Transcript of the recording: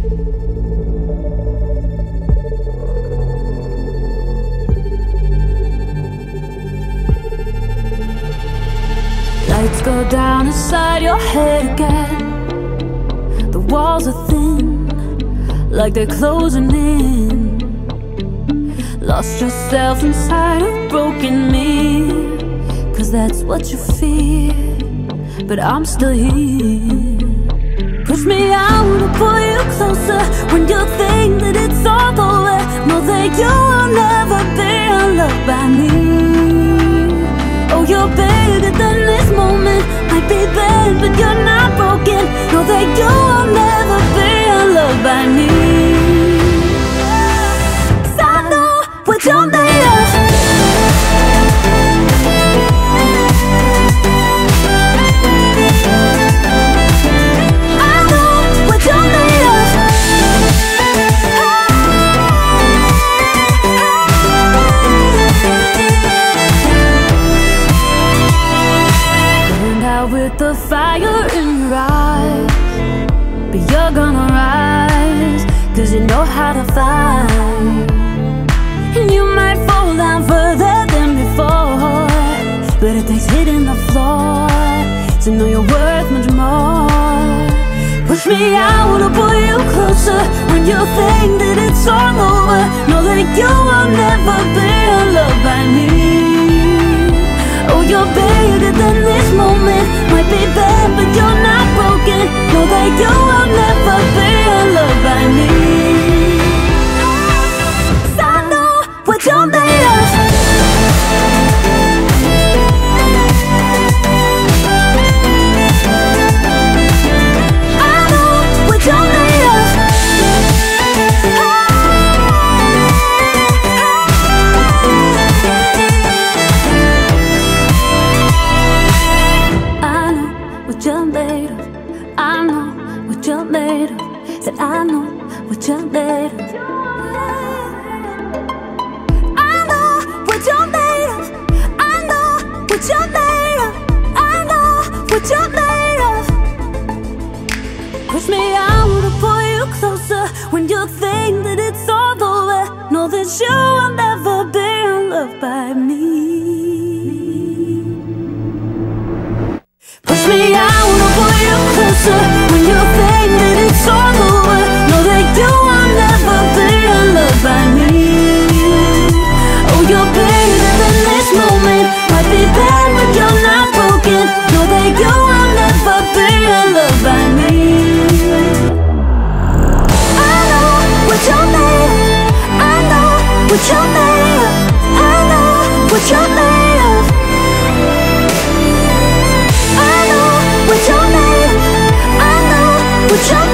Lights go down inside your head again. The walls are thin, like they're closing in. Lost yourself inside a broken me, 'cause that's what you fear, but I'm still here. Push me out to pull you closer when you think that it's all over. Know that you will never be unloved by me. Oh, you're bigger than this moment. Might be bad, but you're not broken. Know that you will never be unloved by me. 'Cause I know what you're made of. With the fire in your eyes, but you're gonna rise, 'cause you know how to fight. And you might fall down further than before, but it takes hitting the floor to know you're worth much more. Push me out to pull you closer when you think that it's all over. Know that you will never be loved by me. Oh, you're bigger than this moment. Might be bad, but you're not broken. Know that you will never be loved by me. 'Cause I know what you're made of. I know what you're made of. Said I know what you're made of. I know what you're made of. I know what you're made of. I know what you're made of. Push me out to pull you closer when you think that it's all over. Know that you will never be loved by me. Push me out. When you think that it's all over, know that you will never be unloved by me. Oh, you're bigger than this moment. Might be bad, but you're not broken. Know that you will never be unloved by me. I know what you're made of. I know what you're made of. I know what you're made of. I know what you're made of. What you